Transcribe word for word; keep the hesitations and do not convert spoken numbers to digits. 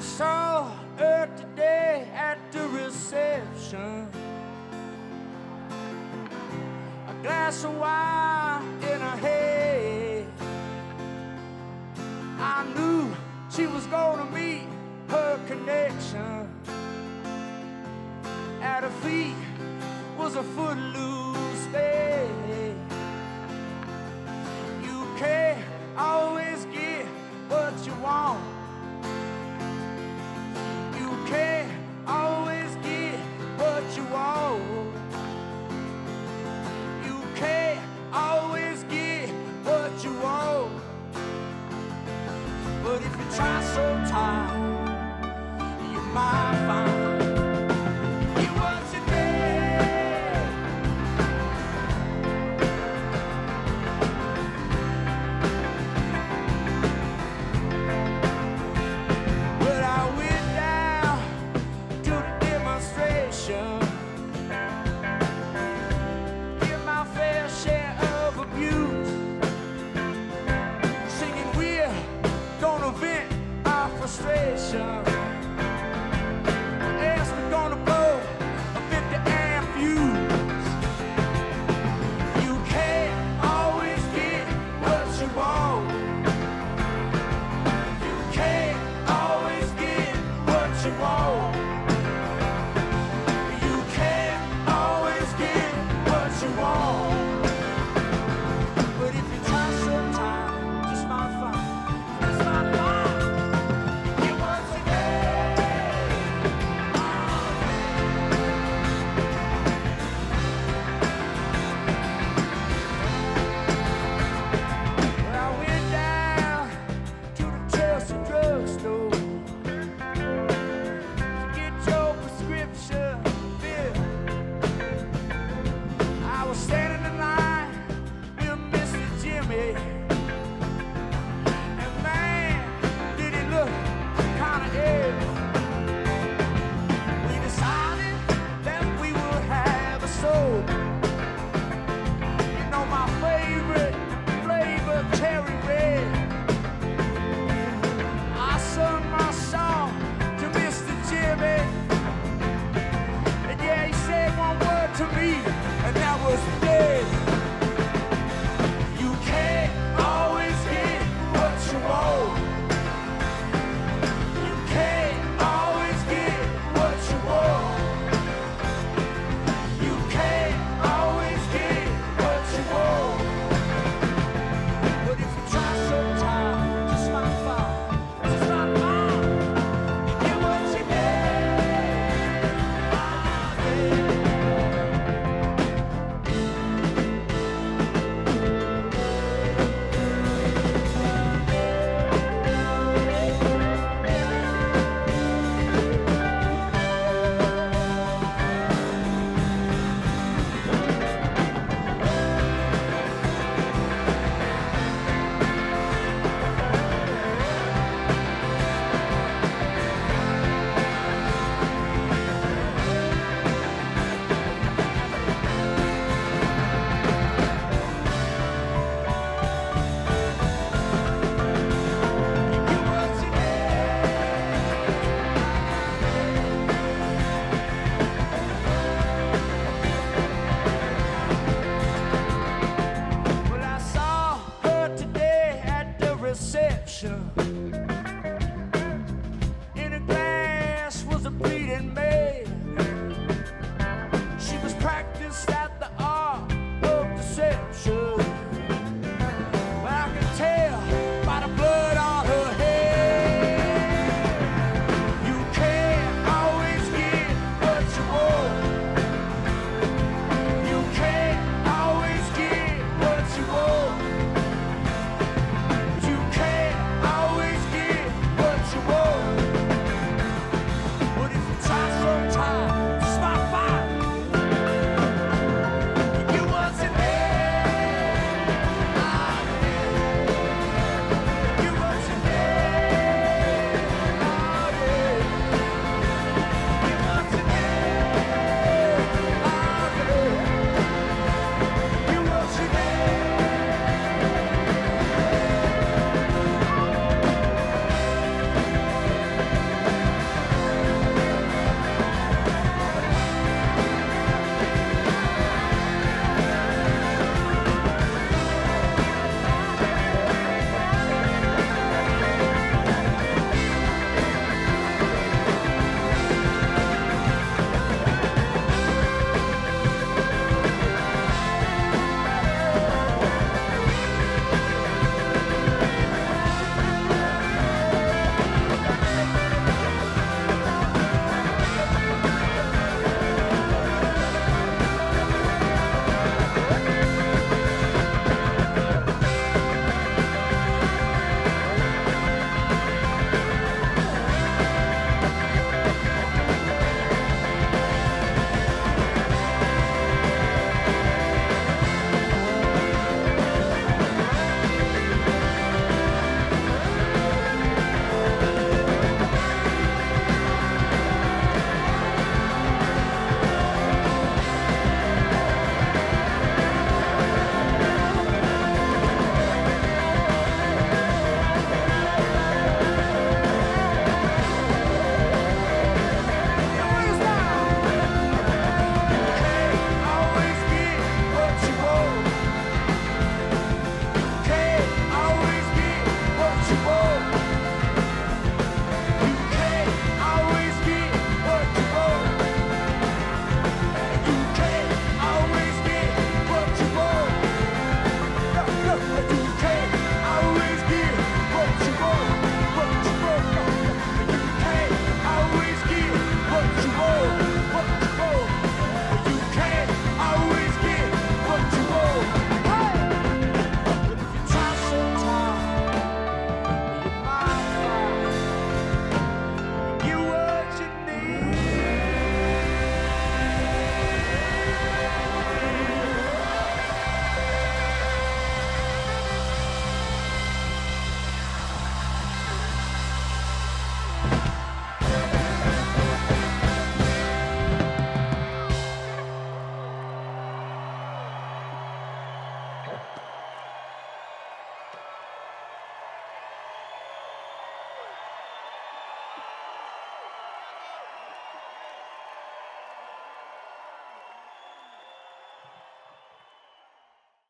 I saw her today at the reception. A glass of wine in her hand. I knew she was gonna meet her connection. At her feet was a footloose baby. You can't always get what you want. You can't always get what you want. You can't always get what you want. But if you try so hard, you might find. Station.